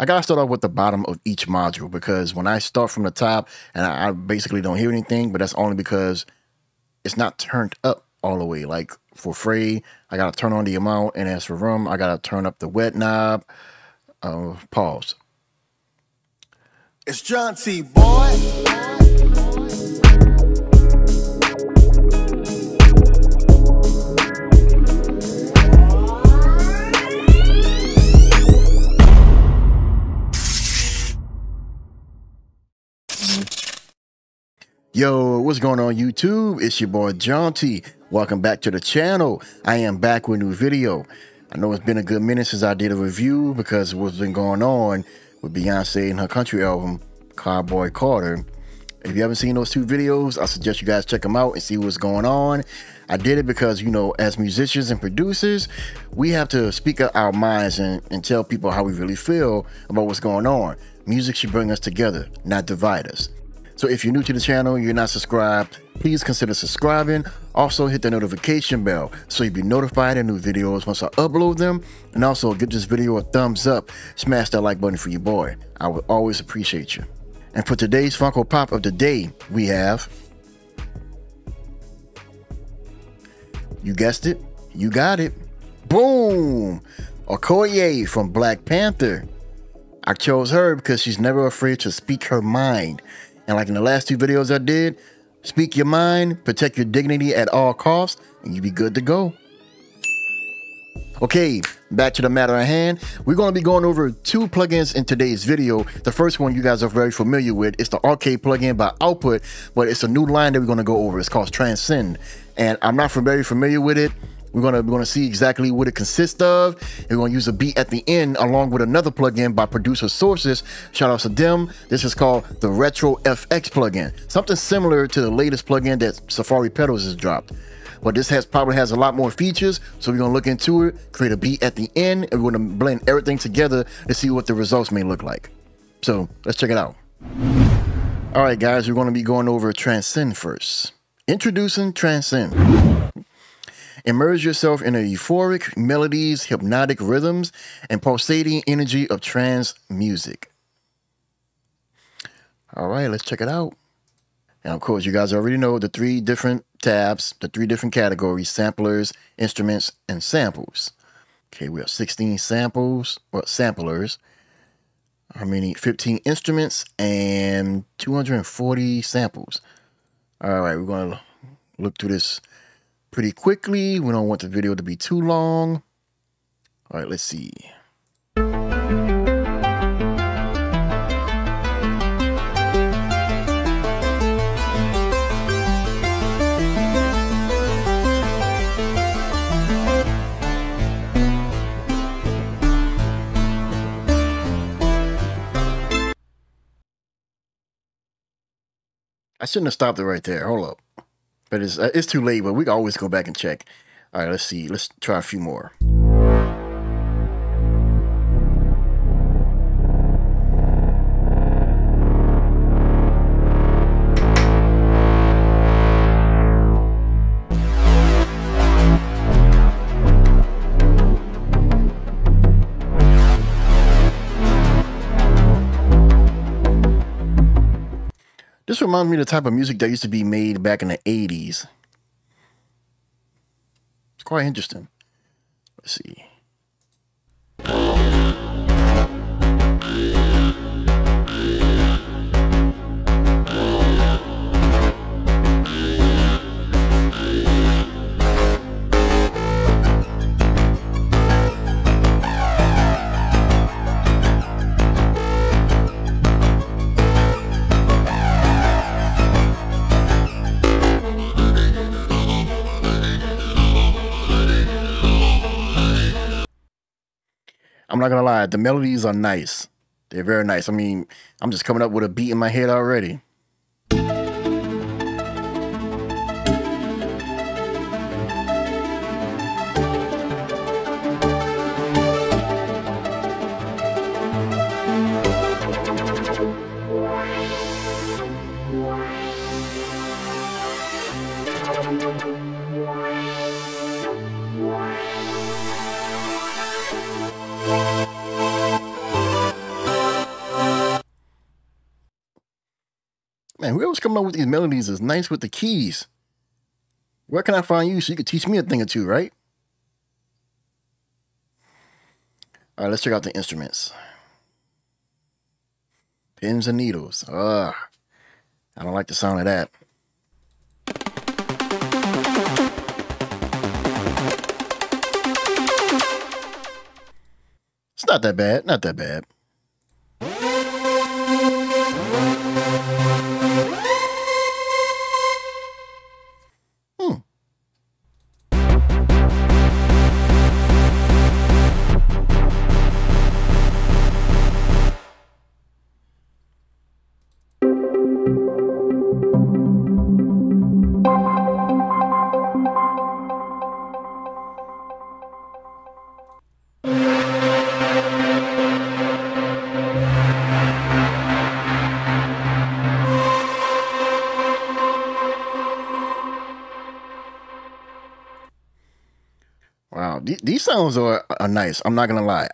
I gotta start off with the bottom of each module, because when I start from the top and I basically don't hear anything, but that's only because it's not turned up all the way. Like for Frey, I gotta turn on the amount, and as for Rum, I gotta turn up the wet knob. Pause. It's Jaunty, boy. Yo, what's going on YouTube? It's your boy Jaunty. Welcome back to the channel. I am back with a new video. I know it's been a good minute since I did a review because of what's been going on with Beyonce and her country album, Cowboy Carter. If you haven't seen those two videos, I suggest you guys check them out and see what's going on. I did it because, you know, as musicians and producers, we have to speak out our minds and tell people how we really feel about what's going on. Music should bring us together, not divide us. So if you're new to the channel, you're not subscribed, please consider subscribing. Also hit the notification bell so you'll be notified of new videos once I upload them. And also give this video a thumbs up, smash that like button for your boy. I would always appreciate you. And for today's Funko Pop of the day, we have, you guessed it, you got it, boom! Okoye from Black Panther. I chose her because she's never afraid to speak her mind. And like in the last two videos I did, speak your mind, protect your dignity at all costs, and you'll be good to go. Okay, back to the matter at hand. We're going to be going over two plugins in today's video. The first one you guys are very familiar with. It's the Arcade plugin by Output, but it's a new line that we're going to go over. It's called Transcend, and I'm not very familiar with it. We're gonna see exactly what it consists of. And we're gonna use a beat at the end along with another plugin by Producer Sources. Shout out to them. This is called the Retro FX plugin. Something similar to the latest plugin that Safari Pedals has dropped. But this probably has a lot more features. So we're gonna look into it, create a beat at the end, and we're gonna blend everything together to see what the results may look like. So let's check it out. All right, guys, we're gonna be going over Transcend first. Introducing Transcend. Immerse yourself in the euphoric melodies, hypnotic rhythms, and pulsating energy of trance music. All right, let's check it out. Now, of course, you guys already know the three different tabs, the three different categories: samplers, instruments, and samples. Okay, we have 16 samples, or samplers. How many? 15 instruments and 240 samples. All right, we're gonna look through this pretty quickly. We don't want the video to be too long. All right, let's see. I shouldn't have stopped it right there. Hold up. But it's too late, but we can always go back and check. All right, let's see. Let's try a few more. This reminds me of the type of music that used to be made back in the 80s. It's quite interesting. Let's see. I'm not gonna lie, the melodies are nice. They're very nice. I mean, I'm just coming up with a beat in my head already. whoever's coming up with these melodies is nice with the keys. Where can I find you so you can teach me a thing or two, right? All right, let's check out the instruments. Pins and needles. Ugh. I don't like the sound of that. It's not that bad. Not that bad. These sounds are nice. I'm not gonna lie.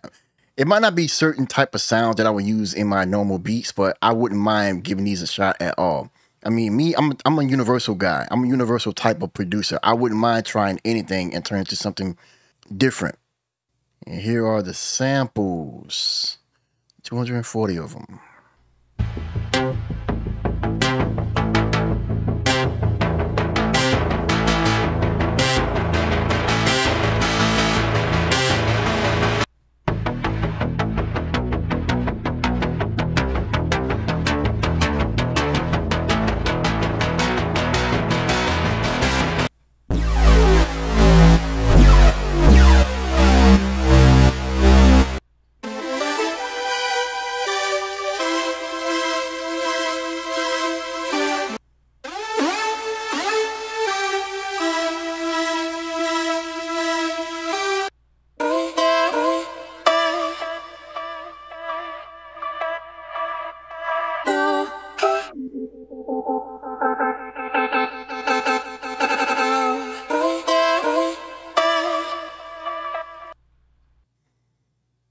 It might not be certain type of sounds that I would use in my normal beats, but I wouldn't mind giving these a shot at all. I mean, me, I'm a universal guy. I'm a universal type of producer. I wouldn't mind trying anything and turning it to something different. And here are the samples. 240 of them.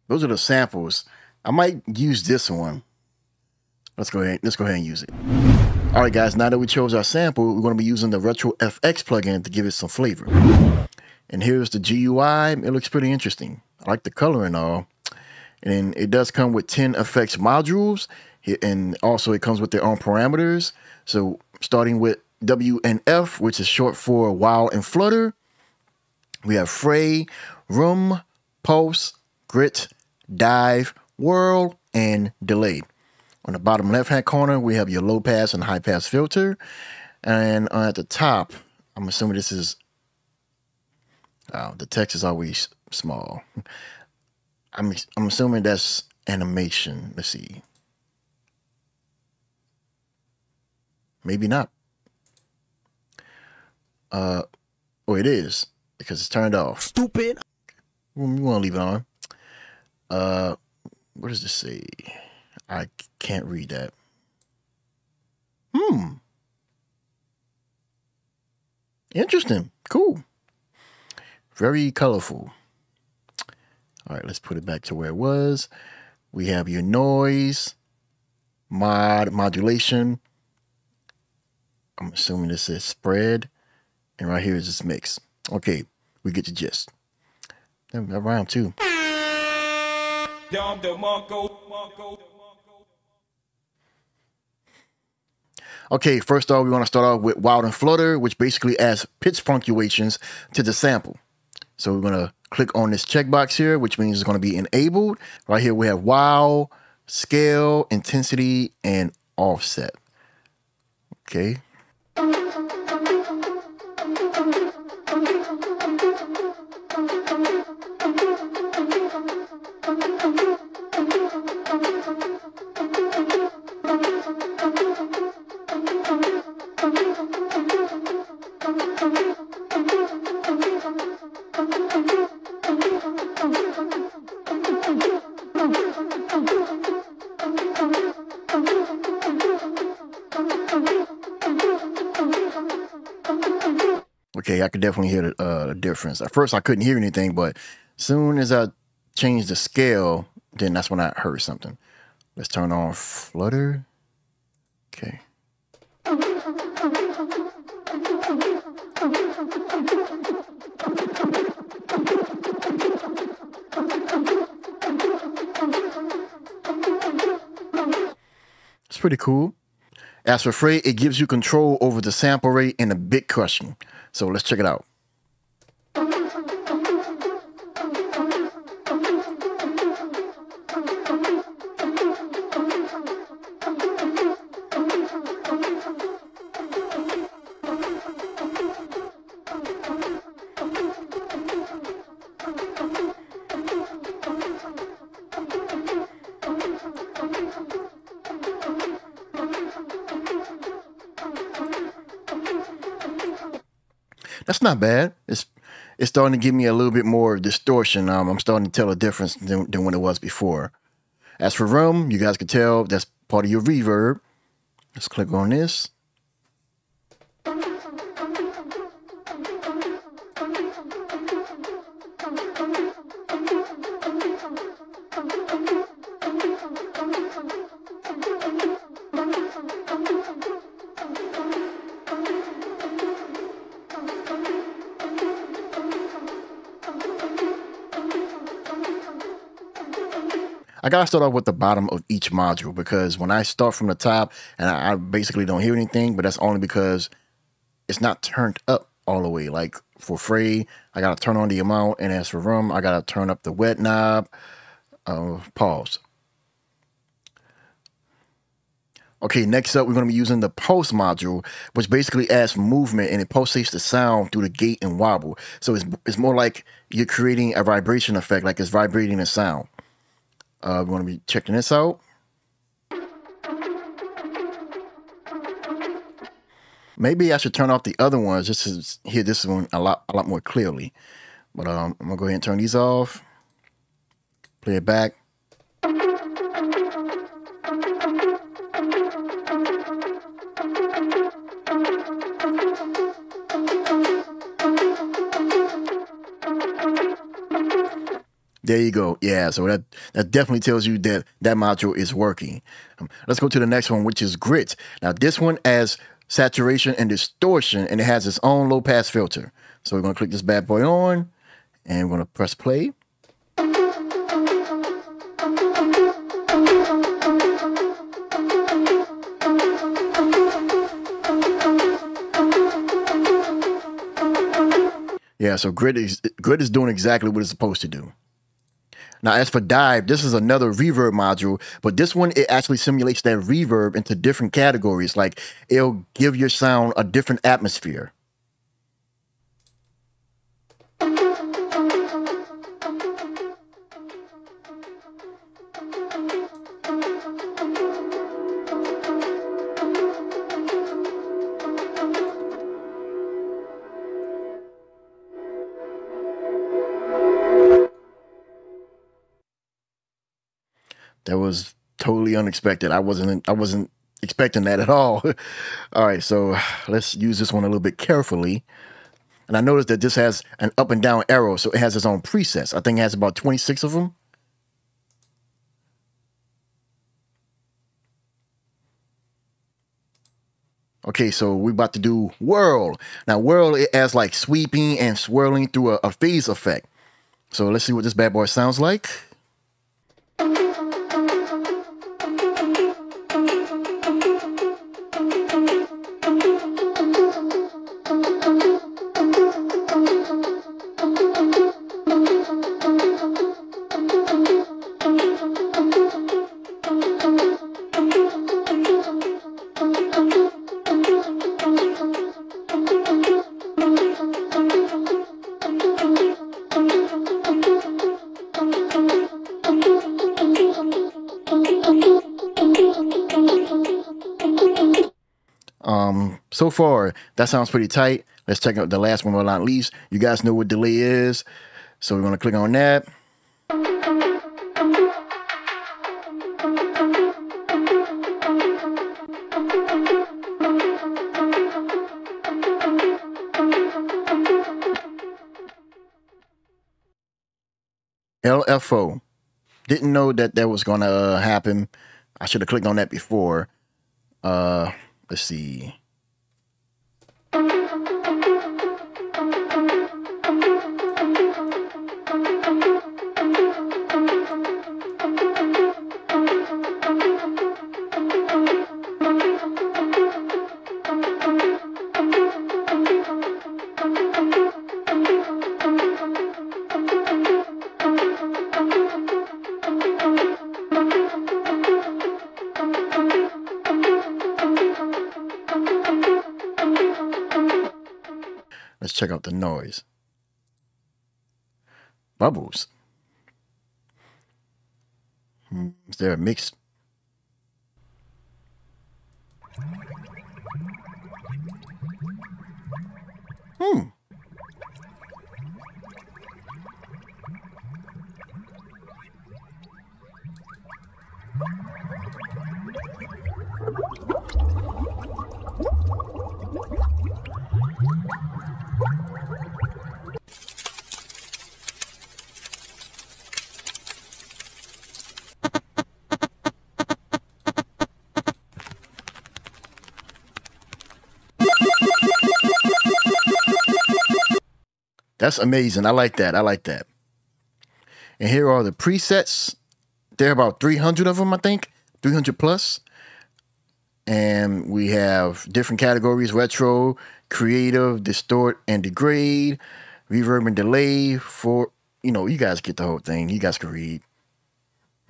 Those are the samples. I might use this one. Let's go ahead and use it. All right, guys, now that we chose our sample, we're going to be using the Retro FX plugin to give it some flavor. And here's the GUI. It looks pretty interesting. I like the color and all. And it does come with 10 effects modules. And also it comes with their own parameters. So starting with W and F, which is short for Wild and Flutter. We have Fray, Room, Pulse, Grit, Dive, Whirl, and Delay. On the bottom left-hand corner, we have your low-pass and high-pass filter. And at the top, I'm assuming this is... Oh, the text is always small. I'm assuming that's animation. Let's see. Maybe not. Oh, it is, because it's turned off. Stupid! We want to leave it on. What does this say? I can't read that. Interesting. Cool. Very colorful. All right, let's put it back to where it was. We have your noise, modulation. I'm assuming this is spread. And right here is this mix. Okay, we get the gist. That round two. Okay, first off, we want to start off with Wild and Flutter, which basically adds pitch punctuations to the sample. So we're going to click on this checkbox here, which means it's going to be enabled. Right here, we have Wow, Scale, Intensity, and Offset. Okay. Okay, I could definitely hear the difference. At first, I couldn't hear anything, but soon as I changed the scale, then that's when I heard something. Let's turn on Flutter. Okay. It's pretty cool. As for Freight, it gives you control over the sample rate and the bit crushing. So let's check it out. That's not bad. It's starting to give me a little bit more distortion. I'm starting to tell a difference than when it was before. As for room, you guys can tell that's part of your reverb. Let's click on this. I gotta start off with the bottom of each module, because when I start from the top and I basically don't hear anything, but that's only because it's not turned up all the way. Like for Frey, I gotta turn on the amount, and as for Rum, I gotta turn up the wet knob. Pause. Okay, next up, we're gonna be using the pulse module, which basically adds movement and it pulsates the sound through the gate and wobble. So it's more like you're creating a vibration effect, like it's vibrating the sound. We're going to be checking this out. Maybe I should turn off the other ones just to hear this one a lot more clearly. But I'm going to go ahead and turn these off. Play it back. There you go. Yeah, so that definitely tells you that that module is working. Let's go to the next one, which is Grit. Now, this one has saturation and distortion, and it has its own low-pass filter. So we're going to click this bad boy on, and we're going to press play. Yeah, so Grit is doing exactly what it's supposed to do. Now, as for Dive, this is another reverb module, but this one, it actually simulates that reverb into different categories. Like, it'll give your sound a different atmosphere. That was totally unexpected. I wasn't expecting that at all. All right, so let's use this one a little bit carefully. And I noticed that this has an up and down arrow, so it has its own presets. I think it has about 26 of them. Okay, so we're about to do Whirl. Now, Whirl, it has like sweeping and swirling through a phase effect. So let's see what this bad boy sounds like. So far, that sounds pretty tight. Let's check out the last one, but not least. You guys know what delay is, so we're going to click on that. LFO. Didn't know that was going to happen. I should have clicked on that before. Let's see. check out the noise. Bubbles. Is there a mix? That's amazing. I like that. I like that. And here are the presets. There are about 300 of them, I think. 300 plus. And we have different categories. Retro, creative, distort, and degrade. Reverb and delay. For, you know, you guys get the whole thing. You guys can read.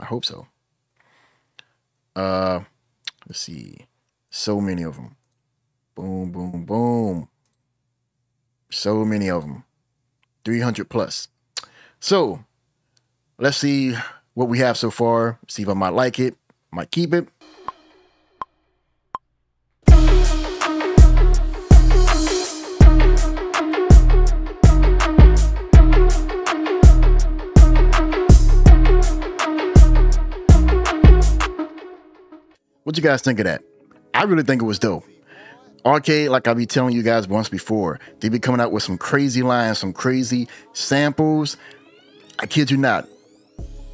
I hope so. Let's see. So many of them. Boom, boom, boom. So many of them. 300 plus. So let's see what we have so far. See if I might like it, might keep it. What you guys think of that? I really think it was dope. Arcade, like I'll be telling you guys once before, they be coming out with some crazy lines, some crazy samples. I kid you not.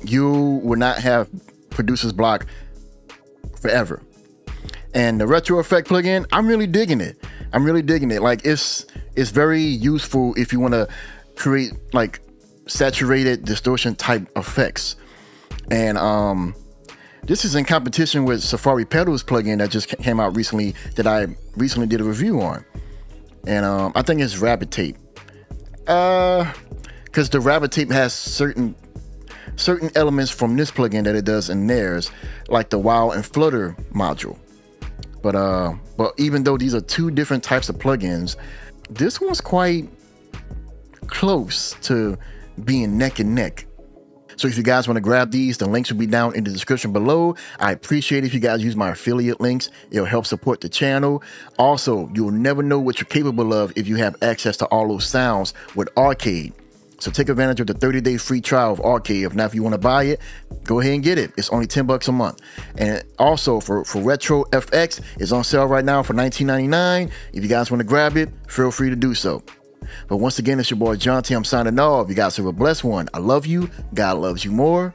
You will not have producer's block forever. And the Retro Effect plugin, I'm really digging it. I'm really digging it. Like, it's very useful if you want to create like saturated distortion type effects. And this is in competition with Safari Pedals plugin that just came out recently, that I recently did a review on. And I think it's Rabbit Tape. Because the Rabbit Tape has certain elements from this plugin that it does in theirs, like the Wow and Flutter module. But even though these are two different types of plugins, this one's quite close to being neck and neck. So if you guys want to grab these, the links will be down in the description below. I appreciate it if you guys use my affiliate links. It'll help support the channel. Also, you'll never know what you're capable of if you have access to all those sounds with Arcade. So take advantage of the 30-day free trial of Arcade. If not, if you want to buy it, go ahead and get it. It's only 10 bucks a month. And also for Retro FX, it's on sale right now for $19.99. If you guys want to grab it, feel free to do so. But once again, it's your boy Jaunty. I'm signing off. You guys have a blessed one. I love you. God loves you more.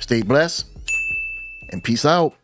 Stay blessed. And peace out.